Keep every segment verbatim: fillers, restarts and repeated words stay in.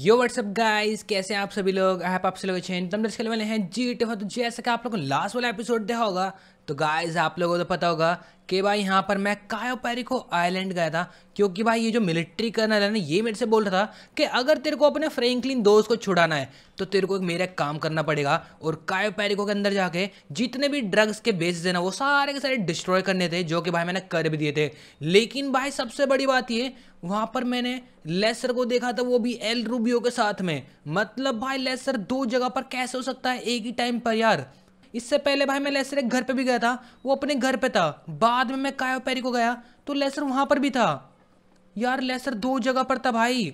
यो WhatsApp guys, कैसे हैं आप सभी लोग। आप आप सभी लोग अच्छे हैं। हम दर्शक वाले हैं जी टी। तो जैसे कि आप लोगों को लास्ट वाला एपिसोड देखा होगा तो गाइस आप लोगों को तो पता होगा कि भाई यहाँ पर मैं कायो पेरिको आइलैंड गया था, क्योंकि भाई ये जो मिलिट्री कर्नल है ना, ये मेरे से बोल रहा था कि अगर तेरे को अपने फ्रैंकलिन दोस्त को छुड़ाना है तो तेरे को मेरा काम करना पड़ेगा और कायो पेरिको के अंदर जाके जितने भी ड्रग्स के बेसेस है ना, वो सारे के सारे डिस्ट्रॉय करने थे, जो कि भाई मैंने कर भी दिए थे। लेकिन भाई सबसे बड़ी बात ये, वहाँ पर मैंने लेसर को देखा था, वो भी एल रूबियो के साथ में। मतलब भाई लेसर दो जगह पर कैसे हो सकता है एक ही टाइम पर यार। इससे पहले भाई मैं लेसर के घर पे भी गया था, वो अपने घर पे था। बाद में मैं कायो पेरिको गया तो लेसर वहाँ पर भी था यार। लेसर दो जगह पर था भाई।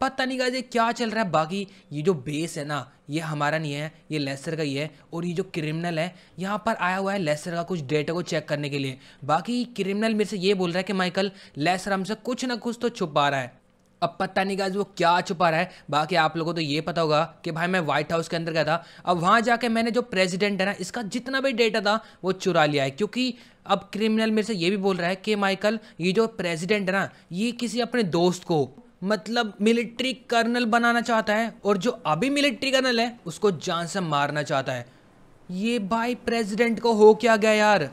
पता नहीं गाइस ये क्या चल रहा है। बाकी ये जो बेस है ना, ये हमारा नहीं है, ये लेसर का ही है। और ये जो क्रिमिनल है यहाँ पर आया हुआ है लेसर का कुछ डेटा को चेक करने के लिए। बाकी क्रिमिनल मेरे से ये बोल रहा है कि माइकल, लेसर हमसे कुछ ना कुछ तो छुपा रहा है। अब पता नहीं गाइस वो क्या छुपा रहा है। बाकी आप लोगों को तो ये पता होगा कि भाई मैं व्हाइट हाउस के अंदर गया था। अब वहाँ जाके मैंने जो प्रेसिडेंट है ना, इसका जितना भी डेटा था वो चुरा लिया है, क्योंकि अब क्रिमिनल मेरे से ये भी बोल रहा है कि माइकल, ये जो प्रेसिडेंट है ना, ये किसी अपने दोस्त को मतलब मिलिट्री कर्नल बनाना चाहता है, और जो अभी मिलिट्री कर्नल है उसको जान से मारना चाहता है। ये भाई प्रेसिडेंट को हो क्या गया यार।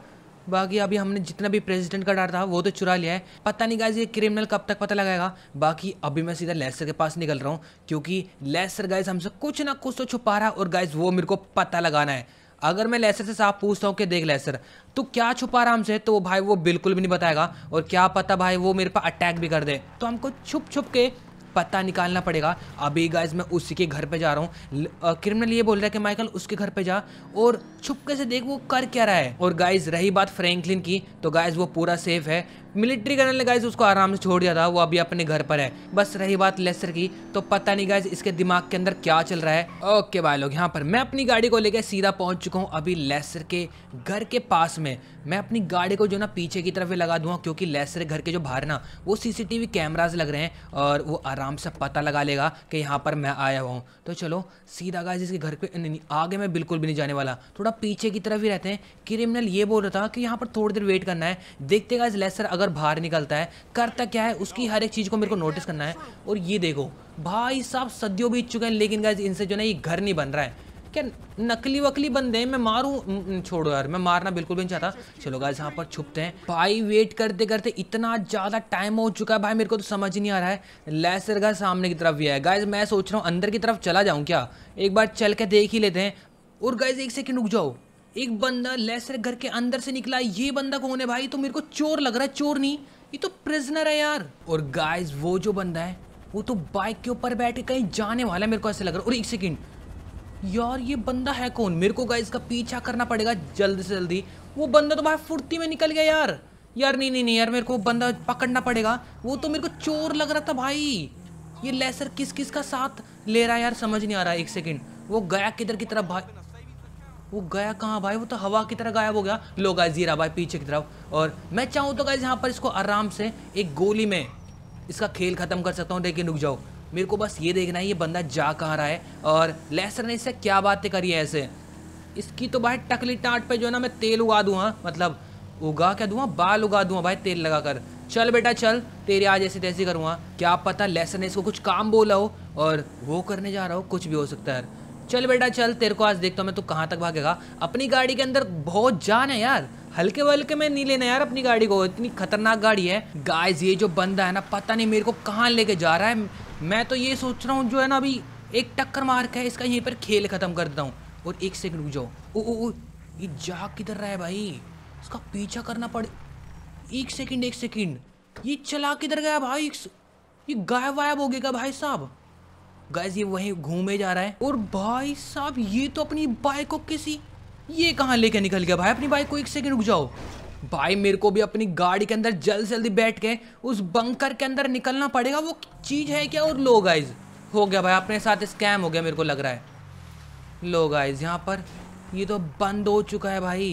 बाकी अभी हमने जितना भी प्रेसिडेंट का डाटा था वो तो चुरा लिया है। पता नहीं गाइस ये क्रिमिनल कब तक पता लगाएगा। बाकी अभी मैं सीधा लेसर के पास निकल रहा हूँ, क्योंकि लेसर गाइस हमसे कुछ ना कुछ तो छुपा रहा है, और गाइस वो मेरे को पता लगाना है। अगर मैं लेसर से साफ पूछता हूँ कि देख लेसर, तो क्या छुपा रहा हमसे, तो वो भाई वो बिल्कुल भी नहीं बताएगा। और क्या पता भाई वो मेरे पर अटैक भी कर दे। तो हमको छुप छुप के पता निकालना पड़ेगा। अभी गाइस मैं उसी के घर पे जा रहा हूँ। क्रिमिनल ये बोल रहा है कि माइकल उसके घर पे जा और छुपके से देख वो कर क्या रहा है। और गाइस रही बात फ्रैंकलिन की, तो गाइस वो पूरा सेफ है। मिलिट्री कर्नल ने गाइस उसको आराम से छोड़ दिया था, वो अभी अपने घर पर है। बस रही बात लेसर की, तो पता नहीं गाइस इसके दिमाग के अंदर क्या चल रहा है। ओके भाई लोग, यहाँ पर मैं अपनी गाड़ी को लेकर सीधा पहुँच चुका हूँ अभी लेसर के घर के पास में। मैं अपनी गाड़ी को जो ना पीछे की तरफ लगा दूँगा, क्योंकि लेसर घर के जो बाहर ना वो सीसीटीवी कैमराज लग रहे हैं, और वो आराम से पता लगा लेगा कि यहाँ पर मैं आया हुआ हूँ। तो चलो सीधा गाइस इसके घर पे नहीं, आगे मैं बिल्कुल भी नहीं जाने वाला, थोड़ा पीछे की तरफ ही रहते हैं। क्रिमिनल ये बोल रहा था कि यहाँ पर थोड़ी देर वेट करना है, देखते गाइस लेसर अगर बाहर निकलता है करता क्या है, उसकी हर एक चीज़ को मेरे को नोटिस करना है। और ये देखो भाई साहब सदियों बीत चुके हैं, लेकिन गाइस इनसे जो ना ये घर नहीं बन रहा है। क्या नकली वकली बंदे, मैं मारूं? छोड़ो यार, मैं मारना बिल्कुल भी नहीं चाहता। चलो गाइस यहाँ पर छुपते हैं। भाई वेट करते करते इतना ज़्यादा टाइम हो चुका है भाई, मेरे को तो समझ ही नहीं आ रहा है। लेसर का सामने की तरफ भी है गाइस। मैं सोच रहा हूँ अंदर की तरफ चला जाऊँ क्या, एक बार चल के देख ही लेते हैं। और गाइस एक सेकेंड रुक जाओ, एक बंदा लेसर घर के अंदर से निकला। ये बंदा कौन है भाई? तो मेरे को चोर लग रहा है। चोर नहीं, ये तो प्रिजनर है यार। और गाइस वो जो बंदा है वो तो बाइक के ऊपर बैठ के कहीं जाने वाला है, मेरे को ऐसा लग रहा है। और एक सेकेंड यार, ये बंदा है कौन? मेरे को गाइस का पीछा करना पड़ेगा जल्द से जल्दी। वो बंदा तो भाई फुर्ती में निकल गया यार। यार नहीं नहीं नहीं यार, मेरे को बंदा पकड़ना पड़ेगा। वो तो मेरे को चोर लग रहा था भाई। ये लेसर किस किस का साथ ले रहा है यार, समझ नहीं आ रहा। एक सेकेंड, वो गया किधर की तरफ भाई? वो गया कहाँ भाई? वो तो हवा की तरह गायब हो गया। लो गाइस जीरा भाई पीछे की तरफ। और मैं चाहूँ तो गाइस यहाँ पर इसको आराम से एक गोली में इसका खेल ख़त्म कर सकता हूँ। लेकिन रुक जाओ, मेरे को बस ये देखना है ये बंदा जा कहाँ रहा है। और लेसर ने इससे क्या बातें करी है ऐसे। इसकी तो भाई टकली टाँट पे जो है ना मैं तेल उगा दूँगा, मतलब उगा क्या दूँगा, बाल उगा दूँगा भाई तेल लगा कर। चल बेटा चल, तेरे आज ऐसी तैसी करूँगा। क्या पता लेसर ने इसको कुछ काम बोला हो और वो करने जा रहा हो, कुछ भी हो सकता है। चल बेटा चल, तेरे को आज देखता हूँ मैं तो कहाँ तक भागेगा। अपनी गाड़ी के अंदर बहुत जान है यार, हल्के वल्के में नहीं लेना यार अपनी गाड़ी को, इतनी खतरनाक गाड़ी है। गाइस ये जो बंदा है ना, पता नहीं मेरे को कहाँ लेके जा रहा है। मैं तो ये सोच रहा हूँ जो है ना, अभी एक टक्कर मार के इसका यहीं पर खेल ख़त्म कर देता हूँ। और एक सेकंड रुक जाओ, ओ ओ ओ ये जा किधर रहा है भाई? इसका पीछा करना पड़े। एक सेकंड एक सेकंड, ये चला किधर गया भाई? ये गायब वायब हो गया भाई साहब। गाइस ये वहीं घूमे जा रहा है। और भाई साहब ये तो अपनी बाइक को किसी, ये कहाँ लेके निकल गया भाई अपनी बाइक को? एक सेकंड रुक जाओ भाई, मेरे को भी अपनी गाड़ी के अंदर जल्द जल्दी बैठ के उस बंकर के अंदर निकलना पड़ेगा। वो चीज़ है क्या? और लो गाइस हो गया भाई, अपने साथ स्कैम हो गया मेरे को लग रहा है। लो गाइस यहाँ पर ये तो बंद हो चुका है भाई।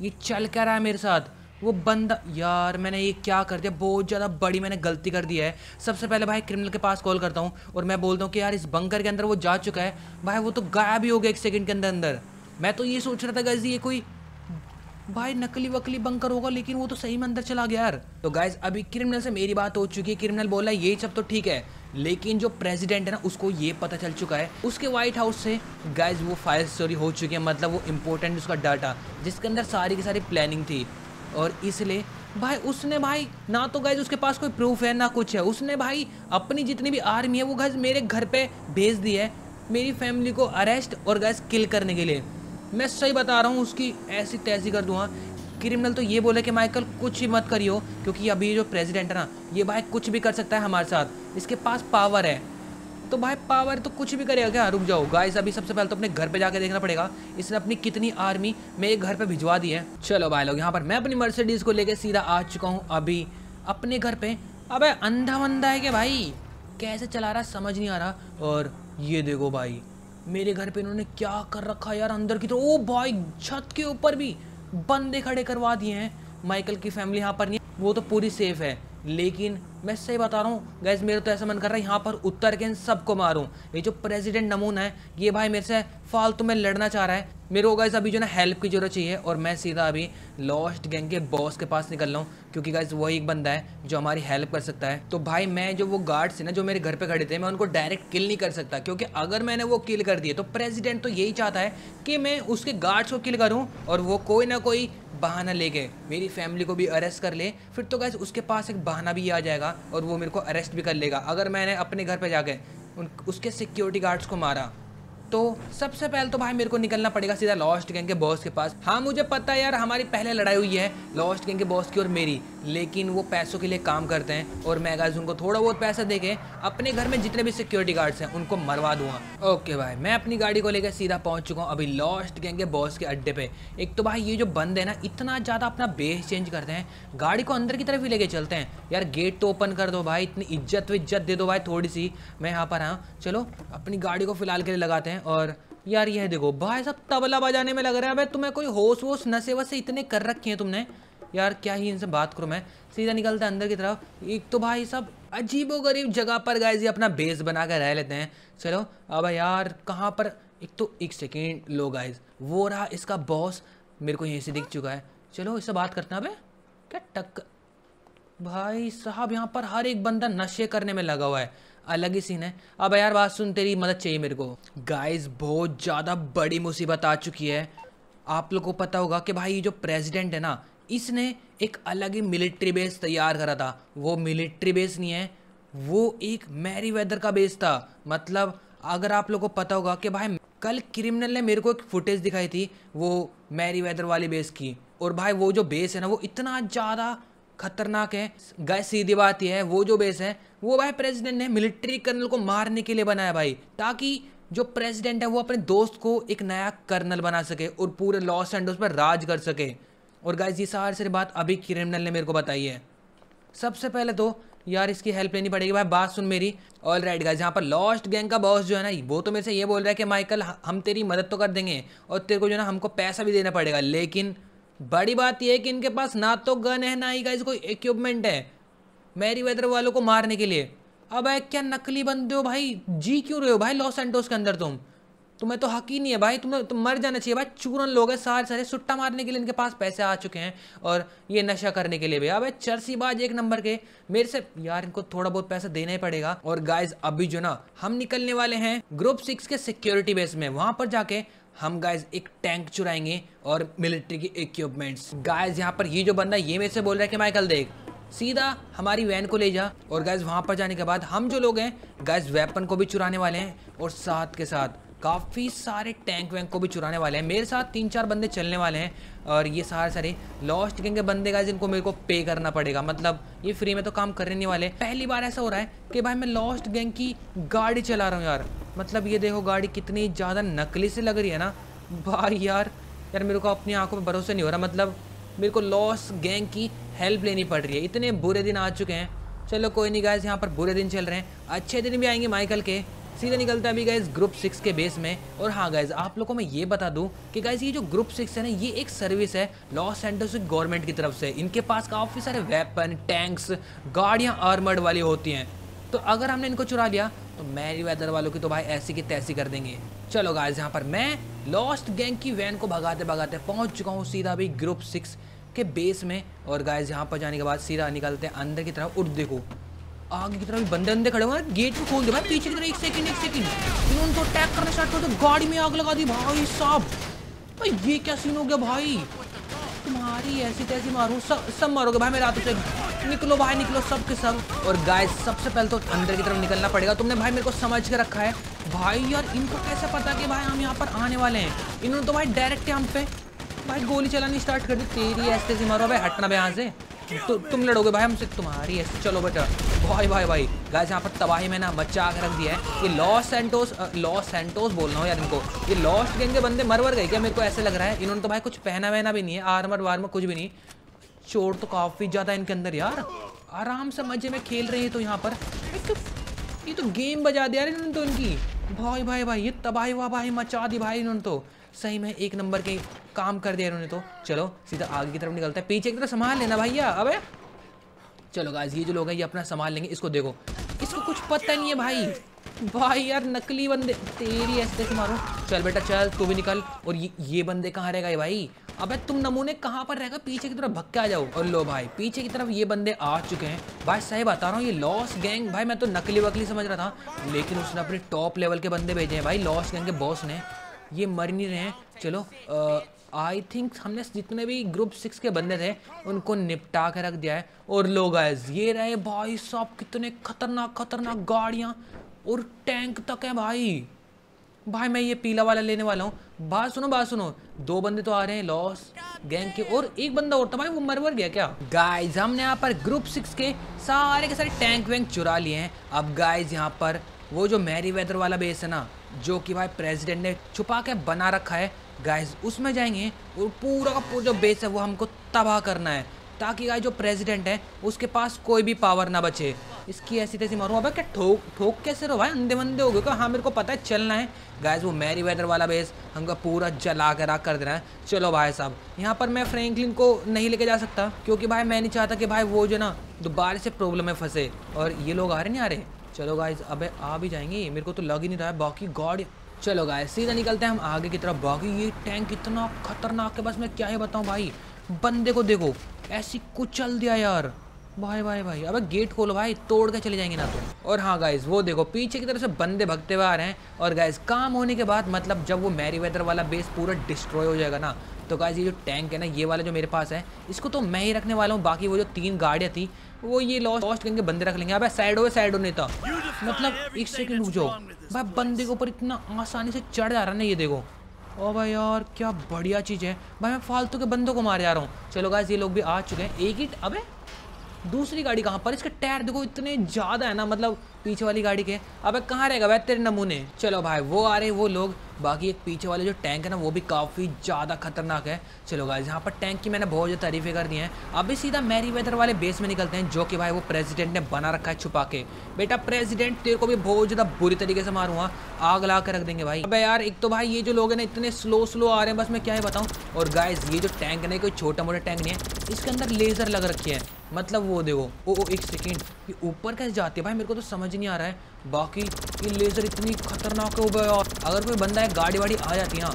ये चल क्या रहा है मेरे साथ वो बंदा? यार मैंने ये क्या कर दिया, बहुत ज़्यादा बड़ी मैंने गलती कर दी है। सबसे पहले भाई क्रिमिनल के पास कॉल करता हूँ और मैं बोलता हूँ कि यार इस बंकर के अंदर वो जा चुका है। भाई वो तो गायब ही हो गया एक सेकंड के अंदर अंदर। मैं तो ये सोच रहा था गाइस ये कोई भाई नकली वकली बंकर होगा, लेकिन वो तो सही में अंदर चला गया यार। तो गाइज अभी क्रिमिनल से मेरी बात हो चुकी है, क्रिमिनल बोला ये सब तो ठीक है, लेकिन जो प्रेसिडेंट है ना उसको ये पता चल चुका है, उसके व्हाइट हाउस से गाइज वो फाइल चोरी हो चुकी है, मतलब वो इम्पोर्टेंट उसका डाटा जिसके अंदर सारी की सारी प्लानिंग थी, और इसलिए भाई उसने भाई ना तो गाइज उसके पास कोई प्रूफ है ना कुछ है, उसने भाई अपनी जितनी भी आर्मी है वो गाइज मेरे घर पे भेज दी है मेरी फैमिली को अरेस्ट और गाइज किल करने के लिए। मैं सही बता रहा हूँ उसकी ऐसी तैसी कर दूँगा। क्रिमिनल तो ये बोले कि माइकल कुछ ही मत करियो, क्योंकि अभी जो प्रेसिडेंट है ना ये भाई कुछ भी कर सकता है हमारे साथ, इसके पास पावर है, तो भाई पावर तो कुछ भी करेगा क्या। रुक जाओ गाइस, अभी सबसे पहले तो अपने घर पे जाके देखना पड़ेगा इसने अपनी कितनी आर्मी मेरे घर पे भिजवा दी है। चलो भाई लोग, यहाँ पर मैं अपनी मर्सिडीज़ को लेके सीधा आ चुका हूँ अभी अपने घर पे। अबे अंधा बंदा है क्या भाई, कैसे चला रहा समझ नहीं आ रहा। और ये देखो भाई मेरे घर पे इन्होंने क्या कर रखा यार, अंदर की तो ओ भाई छत के ऊपर भी बंदे खड़े करवा दिए हैं। माइकल की फैमिली यहाँ पर नहीं, वो तो पूरी सेफ है, लेकिन मैं सही बता रहा हूँ गैस मेरे तो ऐसा मन कर रहा है यहाँ पर उतर के इन सबको मारूं। ये जो प्रेसिडेंट नमूना है ये भाई मेरे से फालतू में लड़ना चाह रहा है, मेरे को गैस अभी जो ना हेल्प की जरूरत चाहिए। और मैं सीधा अभी लॉस्ट गैंग के बॉस के पास निकल रहा हूँ, क्योंकि गैस वही एक बंदा है जो हमारी हेल्प कर सकता है। तो भाई मैं जो वो गार्ड्स है ना जो मेरे घर पर खड़े थे, मैं उनको डायरेक्ट किल नहीं कर सकता, क्योंकि अगर मैंने वो किल कर दिए तो प्रेसिडेंट तो यही चाहता है कि मैं उसके गार्ड्स को किल करूँ और वो कोई ना कोई बहाना लेके मेरी फैमिली को भी अरेस्ट कर ले, फिर तो गैस उसके पास एक बहाना भी आ जाएगा और वो मेरे को अरेस्ट भी कर लेगा अगर मैंने अपने घर पे जाके उन उसके सिक्योरिटी गार्ड्स को मारा। तो सबसे पहले तो भाई मेरे को निकलना पड़ेगा सीधा लॉस्ट गैंग के बॉस के पास। हाँ मुझे पता है यार हमारी पहले लड़ाई हुई है लॉस्ट गैंग के बॉस की और मेरी, लेकिन वो पैसों के लिए काम करते हैं और मैं गाइस उनको थोड़ा बहुत पैसा दे के अपने घर में जितने भी सिक्योरिटी गार्ड्स हैं उनको मरवा दूंगा। ओके भाई मैं अपनी गाड़ी को लेकर सीधा पहुँच चुका हूँ अभी लॉस्ट गैंग के बॉस के अड्डे पर। एक तो भाई ये जो बंदे हैं ना इतना ज़्यादा अपना बेस चेंज करते हैं, गाड़ी को अंदर की तरफ ही लेके चलते हैं। यार गेट तो ओपन कर दो भाई, इतनी इज्जत विज्जत दे दो भाई थोड़ी सी। मैं यहाँ पर आया, चलो अपनी गाड़ी को फिलहाल के लिए लगाते हैं। और यार यह देखो भाई सब तबला बजाने में लग रहा है। अबे तुम्हें कोई होश वोश नशे वशे इतने कर रखे हैं तुमने यार, क्या ही इनसे बात करूं। मैं सीधा निकलता अंदर की तरफ। एक तो भाई सब अजीबोगरीब जगह पर गाइस ये अपना बेस बना कर रह लेते हैं। चलो अब यार कहाँ पर, एक तो एक सेकेंड लो गाइस वो रहा इसका बॉस, मेरे को यहीं से दिख चुका है। चलो इससे बात करते हैं। अबे क्या टक्कर भाई साहब, यहाँ पर हर एक बंदा नशे करने में लगा हुआ है, अलग ही सीन है। अब यार बात सुन, तेरी मदद चाहिए मेरे को। गाइस बहुत ज़्यादा बड़ी मुसीबत आ चुकी है। आप लोगों को पता होगा कि भाई ये जो प्रेसिडेंट है ना इसने एक अलग ही मिलिट्री बेस तैयार करा था। वो मिलिट्री बेस नहीं है, वो एक मैरीवेदर का बेस था। मतलब अगर आप लोगों को पता होगा कि भाई कल क्रिमिनल ने मेरे को एक फुटेज दिखाई थी वो मैरीवेदर वाली बेस की, और भाई वो जो बेस है ना वो इतना ज़्यादा खतरनाक है। गाइस सीधी बात यह है वो जो बेस है वो भाई प्रेसिडेंट ने मिलिट्री कर्नल को मारने के लिए बनाया भाई, ताकि जो प्रेसिडेंट है वो अपने दोस्त को एक नया कर्नल बना सके और पूरे लॉस एंडोस पर राज कर सके। और गाइस ये सारी सारी बात अभी क्रिमिनल ने मेरे को बताई है। सबसे पहले तो यार इसकी हेल्प लेनी पड़ेगी। भाई बात सुन मेरी। ऑल राइट गाइस, यहाँ पर लॉस्ट गैंग का बॉस जो है ना वो तो मेरे से ये बोल रहा है कि माइकल हम तेरी मदद तो कर देंगे और तेरे को जो है ना हमको पैसा भी देना पड़ेगा, लेकिन बड़ी बात यह है कि इनके पास ना तो गन है ना ही गाइस कोई इक्विपमेंट है मैरीवेदर वालों को मारने के लिए। अब है क्या नकली बंदे हो भाई, जी क्यों रहे हो भाई लॉस सैंटोस के अंदर तुम तुम्हें तो हक ही नहीं है भाई, तुम्हें तुम मर जाना चाहिए भाई। चूरन लोग हैं सारे सारे, सुट्टा मारने के लिए इनके पास पैसे आ चुके हैं और ये नशा करने के लिए भी। अब है चरसीबाज एक नंबर के, मेरे से यार इनको थोड़ा बहुत पैसा देना ही पड़ेगा। और गाइज अभी जो ना हम निकलने वाले हैं ग्रुप सिक्स के सिक्योरिटी बेस में, वहाँ पर जाके हम गाइज एक टैंक चुराएंगे और मिलिट्री के इक्विपमेंट्स। गाइज यहाँ पर ये जो बंदा ये मेरे से बोल रहा है कि माइकल देख सीधा हमारी वैन को ले जा, और गाइज वहाँ पर जाने के बाद हम जो लोग हैं गाइज वेपन को भी चुराने वाले हैं और साथ के साथ काफ़ी सारे टैंक वैंक को भी चुराने वाले हैं। मेरे साथ तीन चार बंदे चलने वाले हैं और ये सारे सारे लॉस्ट गैंग के बंदे गाइज इनको मेरे को पे करना पड़ेगा, मतलब ये फ्री में तो काम करने नहीं वाले। पहली बार ऐसा हो रहा है कि भाई मैं लॉस्ट गैंग की गाड़ी चला रहा हूँ यार, मतलब ये देखो गाड़ी कितनी ज़्यादा नकली से लग रही है ना भाई। यार यार मेरे को अपनी आँखों पर भरोसा नहीं हो रहा, मतलब मेरे को लॉस्ट गैंग की हेल्प लेनी पड़ रही है। इतने बुरे दिन आ चुके हैं, चलो कोई नहीं गाइज, यहाँ पर बुरे दिन चल रहे हैं, अच्छे दिन भी आएंगे माइकल के। सीधा निकलता है अभी गाइज ग्रुप सिक्स के बेस में। और हाँ गाइज आप लोगों को मैं ये बता दूं कि गाइज ये जो ग्रुप सिक्स है ना ये एक सर्विस है लॉस सैंटोस गवर्नमेंट की तरफ से। इनके पास काफ़ी सारे वेपन, टैंक्स, गाड़ियाँ आर्मर्ड वाली होती हैं, तो अगर हमने इनको चुरा लिया तो मैरीवेदर वालों की तो भाई ऐसी की तैसी कर देंगे। चलो गाइस, यहाँ पर मैं लॉस्ट गैंग की वैन को भगाते भगाते पहुँच चुका हूँ सीधा भी ग्रुप सिक्स के बेस में। और गाइस यहाँ पर जाने के बाद सीधा निकलते हैं अंदर की तरफ। और देखो आगे की तरफ भी बंदे अंदर खड़े हुए हैं, गेट भी खोल दे भाई पीछे की तरफ। एक सेकंड एक सेकंड इन्होंने तो अटैक करना स्टार्ट कर दिया, गाड़ी में आग लगा दी। भाई साहब भाई ये क्या सीन हो गया भाई, तुम्हारी ऐसी तैसी मारूं सब सब मारोगे भाई मेरे हाथों से। निकलो भाई निकलो सब के सब। और गाइस सबसे पहले तो अंदर की तरफ निकलना पड़ेगा। तुमने भाई मेरे को समझ के रखा है भाई, यार इनको कैसे पता कि भाई हम यहाँ पर आने वाले हैं। इन्होंने तो भाई डायरेक्ट हम पे भाई गोली चलानी स्टार्ट कर दी। तेरी ऐसी तैसी मारो भाई, हटना भाई यहाँ से, तो तुम लड़ोगे भाई हमसे, तुम्हारी ऐसी। चलो बेटा भाई भाई भाई गाइस यहाँ पर तबाही में ना मचा के रख दिया है। ये लॉस सैंटोस लॉस सैंटोस बोल रहा हूँ यार इनको, ये लॉस गैंग के बंदे मरवर गए क्या, मेरे को ऐसे लग रहा है। इन्होंने तो भाई कुछ पहना वहना भी नहीं है, आर्मर वार्मर कुछ भी नहीं। चोट तो काफ़ी ज़्यादा इनके अंदर यार, आराम से मजे में खेल रहे हैं। तो यहाँ पर तो ये तो गेम बजा दिया यार इन्होंने तो इनकी। भाई भाई भाई ये तबाही वाह भाई मचा दी भाई इन्होंने तो, सही में एक नंबर के काम कर दिया इन्होंने तो। चलो सीधा आगे की तरफ निकलता है, पीछे की तरफ संभाल लेना भैया। अब चलो गाइस ये जो लोग हैं ये अपना संभाल लेंगे। इसको देखो, इसको कुछ पता नहीं है भाई। भाई यार नकली बंदे, तेरी ऐसे तैसे मारो। चल बेटा चल, तू भी निकल। और ये ये बंदे कहाँ रह गए भाई, अबे तुम नमूने कहाँ पर रहेगा, पीछे की तरफ भक्के आ जाओ। और लो भाई पीछे की तरफ ये बंदे आ चुके हैं। भाई सही बता रहा हूँ ये लॉस गैंग भाई मैं तो नकली वकली समझ रहा था, लेकिन उसने अपने टॉप लेवल के बंदे भेजे हैं भाई लॉस गैंग के बॉस ने। ये मर नहीं रहे हैं। चलो आई थिंक हमने जितने भी ग्रुप सिक्स के बंदे थे उनको निपटा के रख दिया है। और लोग आए ये रहे भाई साहब, कितने खतरनाक खतरनाक गाड़ियाँ और टैंक तक है भाई। भाई मैं ये पीला वाला लेने वाला हूँ। बात सुनो बात सुनो, दो बंदे तो आ रहे हैं लॉस गैंग के और एक बंदा और था भाई, वो मरवर गया क्या। गाइज हमने यहाँ पर ग्रुप सिक्स के सारे के सारे टैंक वैंक चुरा लिए हैं। अब गाइज यहाँ पर वो जो मैरीवेदर वाला बेस है ना, जो कि भाई प्रेसिडेंट ने छुपा के बना रखा है गाइज, उसमें जाएंगे और पूरा का पूरा जो बेस है वो हमको तबाह करना है, ताकि गाइज जो प्रेसिडेंट है उसके पास कोई भी पावर ना बचे। इसकी ऐसी तैसी मारूँ भाई, क्या ठोक ठोक कैसे रहो भाई, अंधे बंधे हो गए क्या। हाँ मेरे को पता है चलना है गाइज, वो मैरीवेदर वाला बेस हमको पूरा जला के राख कर देना है। चलो भाई साहब यहाँ पर मैं फ्रैंकलिन को नहीं लेके जा सकता, क्योंकि भाई मैं नहीं चाहता कि भाई वो जो ना दोबारा से प्रॉब्लम में फंसे। और ये लोग आ रहे नहीं आ रहे, चलो गाइज अबे आ भी जाएंगे, मेरे को तो लग ही नहीं रहा है। बाकी गॉड चलो गाइज सीधा निकलते हैं हम आगे की तरफ। बाकी ये टैंक इतना खतरनाक है बस मैं क्या ही बताऊं भाई, बंदे को देखो ऐसी कुचल दिया यार। भाई भाई भाई अबे गेट खोलो भाई, तोड़ के चले जाएंगे ना तो। और हाँ गाइज वो देखो पीछे की तरफ से बंदे भगते हुए आ रहे हैं। और गाइज काम होने के बाद मतलब जब वो मैरीवेदर वाला बेस पूरा डिस्ट्रॉय हो जाएगा ना, तो गाइज ये जो टैंक है ना ये वाला जो मेरे पास है, इसको तो मैं ही रखने वाला हूँ। बाकी वो जो तीन गाड़ियाँ थी वो ये लॉस्ट लॉस्ट गैंग के बंदे रख लेंगे। अबे साइड हो साइड हो नेता, मतलब एक सेकंड रुक जाओ भाई, बंदे के ऊपर इतना आसानी से चढ़ जा रहा है ना, ये देखो। ओ भाई यार क्या बढ़िया चीज़ है भाई, मैं फालतू के बंदों को मारे जा रहा हूँ। चलो गाइज ये लोग भी आ चुके हैं। एक ही अबे दूसरी गाड़ी कहाँ पर, इसके टायर देखो इतने ज़्यादा है ना, मतलब पीछे वाली गाड़ी के। अबे कहाँ रहेगा भाई तेरे नमूने। चलो भाई वो आ रहे वो लोग। बाकी एक पीछे वाले जो टैंक है ना वो भी काफ़ी ज़्यादा खतरनाक है। चलो गाइस यहाँ पर टैंक की मैंने बहुत ज़्यादा तारीफ़ें कर दी हैं। अभी सीधा मैरीवेदर वाले बेस में निकलते हैं, जो कि भाई वो प्रेसिडेंट ने बना रखा है छुपा के। बेटा प्रेसिडेंट तेरे को भी बहुत ज़्यादा बुरी तरीके से मारूंगा, आग लगा कर रख देंगे भाई। अबे यार एक तो भाई ये जो लोग हैं ना इतने स्लो स्लो आ रहे हैं बस मैं क्या ही बताऊँ। और गाइस ये जो टैंक है ना कोई छोटा मोटा टैंक नहीं है, इसके अंदर लेज़र लग रखी है, मतलब वो देखो। ओ ओ एक सेकेंड ये ऊपर कैसे जाती है भाई, मेरे को तो समझ नहीं आ रहा है। बाकी ये लेज़र इतनी खतरनाक है और अगर कोई बंदा है गाड़ी वाड़ी आ जाती है हाँ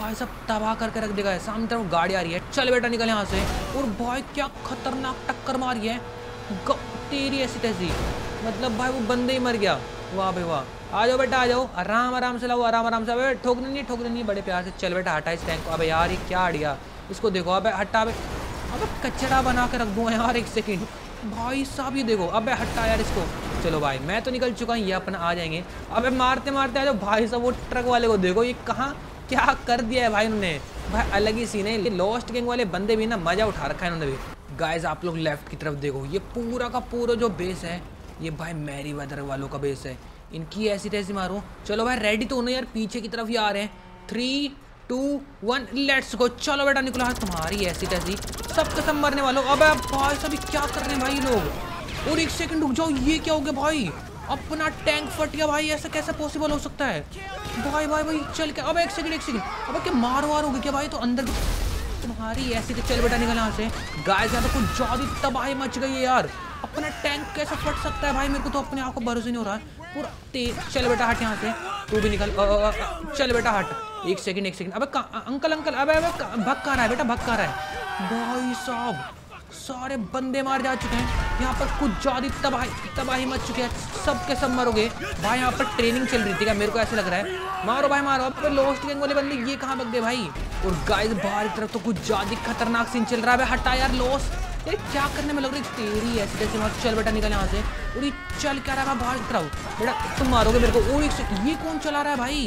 भाई सब तबाह करके रख देगा। सामने तरफ गाड़ी आ रही है, चल बेटा निकल यहाँ से। और भाई क्या खतरनाक टक्कर मारी है, तेरी ऐसी तैसी, मतलब भाई वो बंदे ही मर गया। वाह भाई वाह, आ जाओ बेटा आ जाओ, आराम आराम से लाओ आराम आराम से। अबे ठोकने नहीं ठोकने नहीं, बड़े प्यार से चल बेटा हटा इस टैंक को। अबे यार ये क्या अड़िया, इसको देखो अबे हटा, अबे अबे कचरा बना के रख दूँ यार एक सेकेंड। भाई साहब ये देखो अबे हटा यार इसको। चलो भाई मैं तो निकल चुका हूँ, ये अपना आ जाएंगे। अबे मारते मारते आ जाओ भाई साहब। वो ट्रक वाले को देखो ये कहाँ क्या कर दिया है भाई इन्होंने, भाई अलग ही सीन है। ये लॉस्ट गैंग वाले बंदे भी ना मज़ा उठा रखा है इन्होंने भी। गाइस आप लोग लेफ्ट की तरफ देखो, ये पूरा का पूरा जो बेस है ये भाई मैरीवेदर वालों का बेस है। इनकी ऐसी तैसी मारो। चलो भाई रेडी तो होना यार, पीछे की तरफ ही आ रहे हैं। Three two one let's go. चलो बेटा निकलो। हाँ तुम्हारी ऐसी तैसी सबके सब मरने वालों। अबे भाई साहब क्या कर रहे हैं भाई लोग। और एक सेकंड रुक जाओ, ये क्या हो गया भाई, अपना टैंक फट गया भाई, ऐसा कैसे पॉसिबल हो सकता है। भाई भाई भाई चल के अब एक सेकंड एक सेकंड अब क्या मार वार होगी क्या भाई, तो अंदर तुम्हारी ऐसी। चल बेटा निकल यहाँ से। गाइस यहाँ पर कुछ ज़्यादा तबाही मच गई है यार, अपना टैंक कैसे फट सकता है भाई, मेरे को तो अपने आप को भरोसा नहीं हो रहा है। पूरा तेज। चल बेटा हट यहाँ से, तू भी निकल। आ, आ, आ, चल बेटा हट। एक सेकंड एक सेकंड। अब अंकल अंकल अब भग कहाँ रहा है बेटा, भग कहाँ रहा है। भाई साहब सारे बंदे मार जा चुके हैं यहाँ पर, कुछ ज़्यादा तबाही तबाही मच चुकी है। सब के सब मरोगे भाई, यहाँ पर ट्रेनिंग चल रही थी क्या, मेरे को ऐसा लग रहा है। मारो भाई मारो। अब लोस्ट गैंग वाले बंदे ये कहाँ भग गए भाई। और गाइस बाहर की तरफ तो कुछ ज़्यादा खतरनाक सीन चल रहा है। हटा यार लोस्ट, ये क्या करने में लग रही तेरी ऐसी जैसे। वहाँ चल बेटा निकल यहाँ से। और ये चल क्या रहा है बाहर की तरफ बेटा, तुम मारोगे मेरे को। और एक सेकंड ये कौन चला रहा है भाई,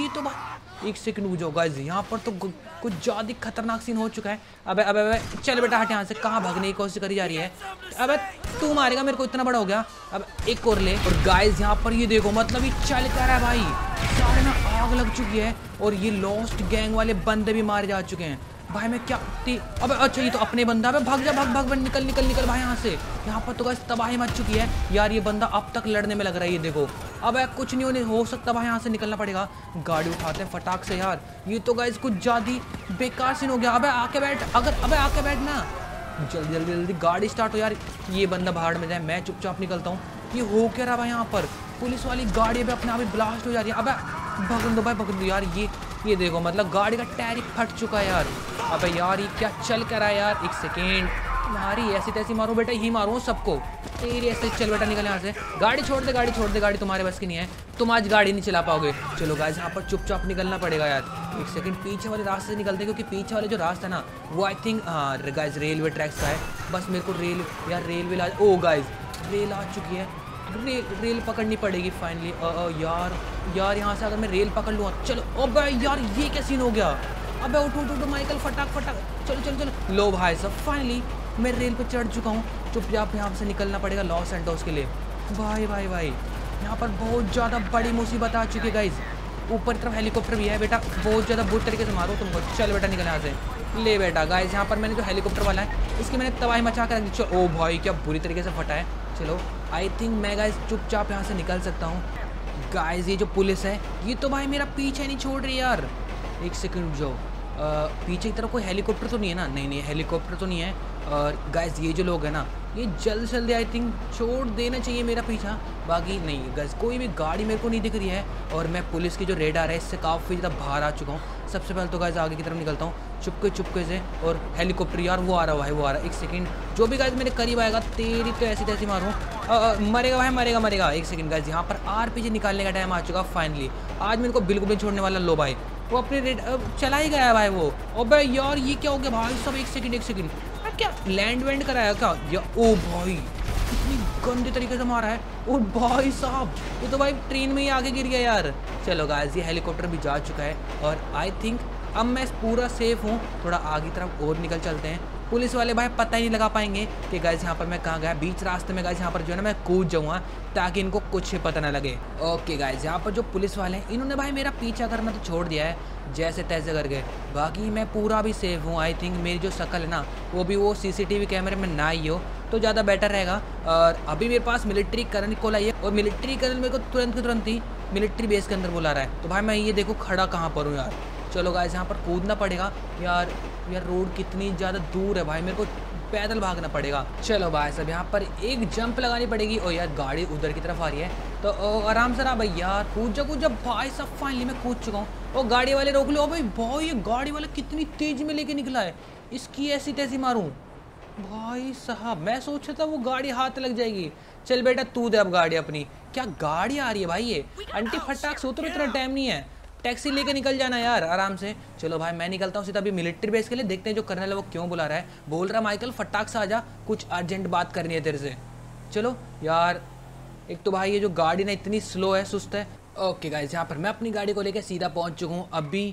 ये तो भाई एक सेकंड रुक जाओ गाइस। यहाँ पर तो कुछ ज़्यादा खतरनाक सीन हो चुका है। अबे अबे अबे चल बेटा हट यहाँ से, कहाँ भागने की कोशिश करी जा रही है। अबे तू मारेगा मेरे को, इतना बड़ा हो गया। अब एक और ले। और गाइस यहाँ पर ये देखो, मतलब ये चल क्या रहा है भाई, सारे में आग लग चुकी है। और ये लॉस्ट गैंग वाले बंदे भी मारे जा चुके हैं भाई। मैं क्या ती... अब अच्छा ये तो अपने बंदा है। भाग जा भाग भाग भाग, निकल निकल निकल भाई यहाँ से। यहाँ पर तो गाइस तबाही मच चुकी है यार। ये बंदा अब तक लड़ने में लग रहा है, ये देखो। अब कुछ नहीं होने हो सकता भाई, यहाँ से निकलना पड़ेगा। गाड़ी उठाते हैं फटाक से यार। ये तो गाइस कुछ ज़्यादा बेकार सीन हो गया। अब आके बैठ अगर, अब आके बैठ ना। जल्दी जल्दी जल्दी गाड़ी स्टार्ट हो यार। ये बंदा भाड़ में जाए, मैं चुपचाप निकलता हूँ। ये हो क्या रहा भाई यहाँ पर, पुलिस वाली गाड़ी भी अपने आप ही ब्लास्ट हो जा रही है। अब भगन दो भाई भगन दो यार। ये ये देखो मतलब गाड़ी का टायर फट चुका है यार। अबे यार ये क्या चल कर रहा है यार। एक सेकेंड मारी ऐसी तैसी मारो बेटा, ही मारो सबको तेरी ऐसे। चल बेटा निकल यहाँ से। गाड़ी छोड़ दे गाड़ी छोड़ दे, गाड़ी तुम्हारे बस की नहीं है, तुम आज गाड़ी नहीं चला पाओगे। चलो गाइस यहाँ पर चुपचाप निकलना पड़ेगा यार। एक सेकंड पीछे वाले रास्ते से निकलते हैं, क्योंकि पीछे वाले जो रास्ता है ना वो आई थिंक हाँ गाइस रेलवे ट्रैक्स का है। बस मेरे को रेल यार रेलवे ला। ओ गाइस रेल आ चुकी है, रेल रेल पकड़नी पड़ेगी फाइनली। यार यार यहाँ से अगर मैं रेल पकड़ लूँ। चलो अब यार ये क्या सीन हो गया। अबे उठ उठ उठ माइकल फटाक फटाक, चलो चलो चलो। लो भाई सब फाइनली मैं रेल पे चढ़ चुका हूँ। चुपचाप यहाँ से निकलना पड़ेगा लॉस सैंटोस के लिए। भाई भाई भाई यहाँ पर बहुत ज़्यादा बड़ी मुसीबत आ चुकी है गाइस। ऊपर तरफ हेलीकॉप्टर भी है बेटा, बहुत ज़्यादा बुरी तरीके से मारो तुमको। चल बेटा निकल यहाँ से। ले बेटा गाइस यहाँ पर मैंने जो हेलीकॉप्टर वाला है इसकी मैंने तबाही मचा कर दी। ओ भाई क्या बुरी तरीके से फटा है। चलो आई थिंक मैं गाइस चुपचाप यहाँ से निकल सकता हूँ। गाइस ये जो पुलिस है ये तो भाई मेरा पीछे नहीं छोड़ रही यार। एक सेकंड जो आ, पीछे की तरफ कोई हेलीकॉप्टर तो नहीं है ना। नहीं नहीं हेलीकॉप्टर तो नहीं है। और गाइस ये जो लोग हैं ना ये जल्द से जल्दी आई थिंक छोड़ देना चाहिए मेरा पीछा। बाकी नहीं गाइस कोई भी गाड़ी मेरे को नहीं दिख रही है। और मैं पुलिस की जो रेडार है इससे काफ़ी ज़्यादा बाहर आ चुका हूँ। सबसे पहले तो गाइस आगे की तरफ निकलता हूँ चुपके चुपके से। और हेलीकॉप्टर यार वो आ रहा है वो आ रहा है। एक सेकंड जो भी गाइस मेरे करीब आएगा तेरी तो ऐसी तैसी मारूँ, मरेगा भाई मरेगा मरेगा। एक सेकंड गाइस यहाँ पर आरपीजी निकालने का टाइम आ चुका फाइनली। आज मेरे को बिल्कुल नहीं छोड़ने वाला। लो भाई वो अपने रेड चला ही गया भाई वो। अबे यार ये क्या हो गया भाई सब। एक सेकंड एक सेकंड क्या लैंड वैंड कराया क्या या। ओ भाई इतनी गंदे तरीके से मारा है। ओ भाई साहब ये तो भाई ट्रेन में ही आगे गिर गया यार। चलो गाइस ये हेलीकॉप्टर भी जा चुका है और आई थिंक अब मैं पूरा सेफ हूँ। थोड़ा आगे तरफ और निकल चलते हैं। पुलिस वाले भाई पता ही नहीं लगा पाएंगे कि गाइस यहाँ पर मैं कहाँ गया। बीच रास्ते में गाइस यहाँ पर जो है ना मैं कूद जाऊँगा ताकि इनको कुछ पता ना लगे। ओके गाइस यहाँ पर जो पुलिस वाले हैं इन्होंने भाई मेरा पीछा करना तो छोड़ दिया है जैसे तैसे करके। बाकी मैं पूरा भी सेफ हूँ। आई थिंक मेरी जो शक्ल है ना वो भी वो सीसीटीवी कैमरे में ना ही हो तो ज़्यादा बेटर रहेगा। और अभी मेरे पास मिलिट्री कर्नल को लाइए और मिलिट्री कर्नल मेरे को तुरंत के तुरंत ही मिलिट्री बेस के अंदर बुला रहा है। तो भाई मैं ये देखो खड़ा कहाँ पर हूँ यार। चलो गाइस यहाँ पर कूदना पड़ेगा यार। यार रोड कितनी ज़्यादा दूर है भाई, मेरे को पैदल भागना पड़ेगा। चलो भाई साहब यहाँ पर एक जंप लगानी पड़ेगी। और यार गाड़ी उधर की तरफ आ रही है तो आराम से रहा भाई यार। कूद जा कूद जा भाई साहब फाइनली मैं कूद चुका हूँ। और गाड़ी वाले रोक लो भाई। भाई ये गाड़ी वाला कितनी तेज़ में लेके निकला है, इसकी ऐसी तैसी मारूँ। भाई साहब मैं सोच रहा था वो गाड़ी हाथ लग जाएगी। चल बेटा तू दे अब गाड़ी अपनी। क्या गाड़ी आ रही है भाई ये। आंटी फटाक से उतरो, इतना टाइम नहीं है, टैक्सी लेके निकल जाना यार आराम से। चलो भाई मैं निकलता हूँ सीधा अभी मिलिट्री बेस के लिए। देखते हैं जो कर्नल है वो क्यों बुला रहा है। बोल रहा माइकल फटाक से आ जा, कुछ अर्जेंट बात करनी है तेरे से। चलो यार एक तो भाई ये जो गाड़ी ना इतनी स्लो है, सुस्त है। ओके गाइस यहाँ पर मैं अपनी गाड़ी को लेकर सीधा पहुँच चुका हूँ अभी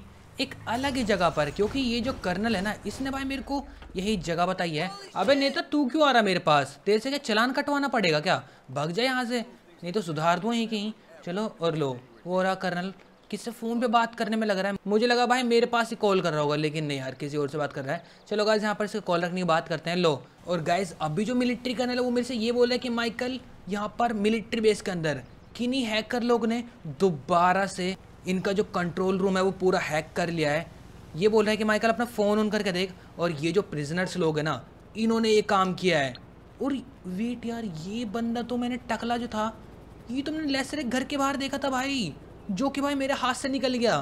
एक अलग ही जगह पर, क्योंकि ये जो कर्नल है ना इसने भाई मेरे को यही जगह बताई है। अबे नेता तू क्यों आ रहा मेरे पास, तेरे से क्या चलान कटवाना पड़ेगा क्या। भाग जाए यहाँ से नहीं तो सुधार दूँ यहीं कहीं। चलो और लो वो रहा कर्नल, किससे फ़ोन पे बात करने में लग रहा है। मुझे लगा भाई मेरे पास ही कॉल कर रहा होगा, लेकिन नहीं यार किसी और से बात कर रहा है। चलो गाइस यहाँ पर इसके कॉल रखने की बात करते हैं। लो और गाइस अभी जो मिलिट्री करने लगा वो मेरे से ये बोल रहा है कि माइकल यहाँ पर मिलिट्री बेस के अंदर किन्हीं हैकर लोग ने दोबारा से इनका जो कंट्रोल रूम है वो पूरा हैक कर लिया है। ये बोल रहा है कि माइकल अपना फ़ोन ऑन करके देख। और ये जो प्रिजनर्स लोग हैं ना इन्होंने ये काम किया है। और वेट यार ये बंदा तो मैंने टकला जो था ये तुमने लेसर एक घर के बाहर देखा था भाई, जो कि भाई मेरे हाथ से निकल गया।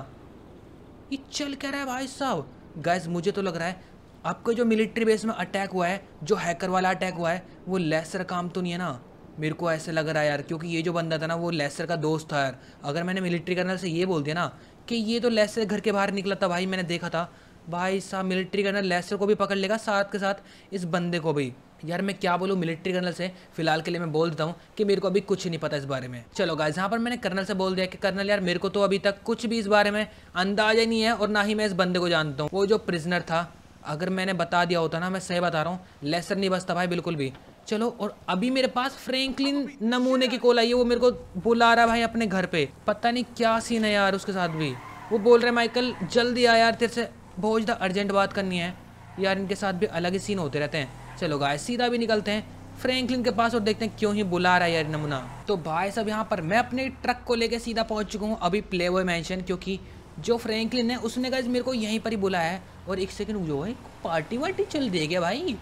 ये चल क्या रहा है भाई साहब? गाइस मुझे तो लग रहा है आपका जो मिलिट्री बेस में अटैक हुआ है, जो हैकर वाला अटैक हुआ है, वो लेसर काम तो नहीं है ना? मेरे को ऐसे लग रहा है यार, क्योंकि ये जो बंदा था ना वो लेसर का दोस्त था यार। अगर मैंने मिलिट्री कर्नल से ये बोल दिया ना कि ये तो लेसर घर के बाहर निकला था भाई, मैंने देखा था, भाई साहब मिलिट्री कर्नल लेसर को भी पकड़ लेगा, साथ के साथ इस बंदे को भी। यार मैं क्या बोलूँ मिलिट्री कर्नल से, फिलहाल के लिए मैं बोल देता हूँ कि मेरे को अभी कुछ नहीं पता इस बारे में। चलो गाइस यहाँ पर मैंने कर्नल से बोल दिया कि कर्नल यार मेरे को तो अभी तक कुछ भी इस बारे में अंदाजा ही नहीं है, और ना ही मैं इस बंदे को जानता हूँ। वो जो प्रिजनर था, अगर मैंने बता दिया होता ना, मैं सही बता रहा हूँ, लेसर नहीं बचता भाई बिल्कुल भी। चलो, और अभी मेरे पास फ्रैंकलिन नमूने की कॉल आई है, वो मेरे को बुला रहा भाई अपने घर पे। पता नहीं क्या सीन है यार उसके साथ भी। वो बोल रहे माइकल जल्दी आ यार, तेरे से बहुत ज़्यादा अर्जेंट बात करनी है यार। इनके साथ भी अलग ही सीन होते रहते हैं। चलो गाइस सीधा भी निकलते हैं फ्रैंकलिन के पास और देखते हैं क्यों ही बुला रहा है यार नमूना। तो भाई साहब यहाँ पर मैं अपने ट्रक को लेकर सीधा पहुँच चुका हूँ अभी प्लेबॉय मैंशन, क्योंकि जो फ्रैंकलिन है उसने गाइस मेरे को यहीं पर ही बुलाया है। और एक सेकेंड जो है पार्टी वार्टी चल देगा भाई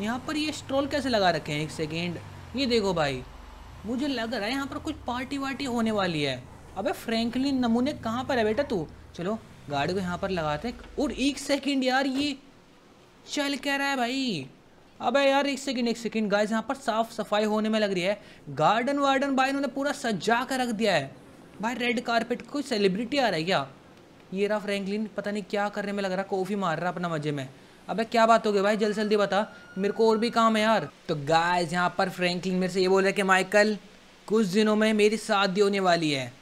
यहाँ पर। ये स्ट्रोल कैसे लगा रखे हैं? एक सेकेंड, ये देखो भाई, मुझे लग रहा है यहाँ पर कुछ पार्टी वार्टी होने वाली है। अबे फ्रैंकलिन नमूने कहाँ पर है बेटा तू? चलो गाड़ी को यहाँ पर लगाते हैं। और एक सेकेंड यार, ये चल क्या रहा है भाई? अबे यार एक सेकेंड एक सेकेंड गाइस, यहाँ पर साफ़ सफाई होने में लग रही है। गार्डन वार्डन भाई इन्होंने पूरा सजा कर रख दिया है भाई। रेड कारपेट कोई सेलिब्रिटी आ रहा है क्या? ये रहा फ्रैंकलिन, पता नहीं क्या करने में लग रहा, कॉफ़ी मार रहा अपना मज़े में। अबे क्या बात हो गई भाई, जल्दी जल्दी बता, मेरे को और भी काम है यार। तो गाइस यहाँ पर फ्रैंकलिन मेरे से ये बोल रहा है कि माइकल कुछ दिनों में मेरी शादी होने वाली है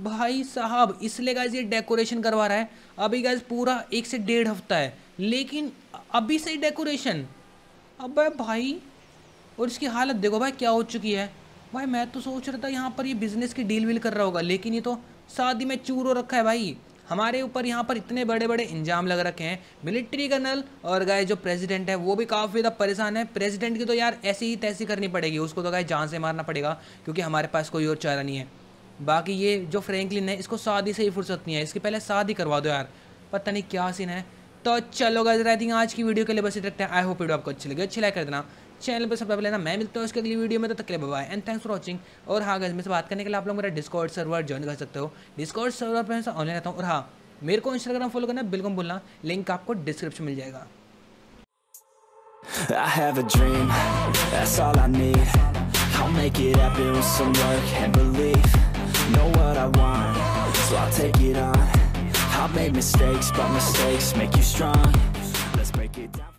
भाई साहब, इसलिए गाइस ये डेकोरेशन करवा रहा है। अभी गाइस पूरा एक से डेढ़ हफ्ता है, लेकिन अभी से ही डेकोरेशन। अबे भाई, और इसकी हालत देखो भाई क्या हो चुकी है भाई। मैं तो सोच रहा था यहाँ पर ये बिज़नेस की डील वील कर रहा होगा, लेकिन ये तो शादी में चूर हो रखा है भाई। हमारे ऊपर यहाँ पर इतने बड़े बड़े इंजाम लग रखे हैं। मिलिट्री कर्नल और गाइस जो प्रेसिडेंट है वो भी काफ़ी ज़्यादा परेशान है। प्रेसिडेंट की तो यार ऐसी ही तैसी करनी पड़ेगी, उसको तो गाइस जान से मारना पड़ेगा, क्योंकि हमारे पास कोई और चारा नहीं है। बाकी ये जो फ्रैंकलिन है इसको शादी से ही फुर्सत नहीं है, इसकी पहले शादी करवा दो यार। पता नहीं क्या सीन है। तो चलो गाइस आई थिंक आज की वीडियो के लिए बस इतना रखते हैं। आई होप वीडियो आपको अच्छी लगी, अच्छी लाइक कर देना, चैनल पर सब्सक्राइब लेना। मैं मिलता हूँ इसके अगली वीडियो में, तब तक के लिए bye bye and thanks for watching. और हाँ गाइस, मुझसे बात करने के लिए आप लोग मेरा डिस्कॉर्ड सर्वर ज्वाइन कर सकते हो। डिस्कॉर्ड सर्वर पर मैं ऑनलाइन रहता हूँ। और हाँ, मेरे को इंस्टाग्राम फॉलो करना बिल्कुल भूलना, लिंक आपको डिस्क्रिप्शन मिल जाएगा। I have a dream, that's all I need. I'll make it happen with some work and belief. Know what I want, so I'll take it on. I've made mistakes, but mistakes make you strong. Let's break it down.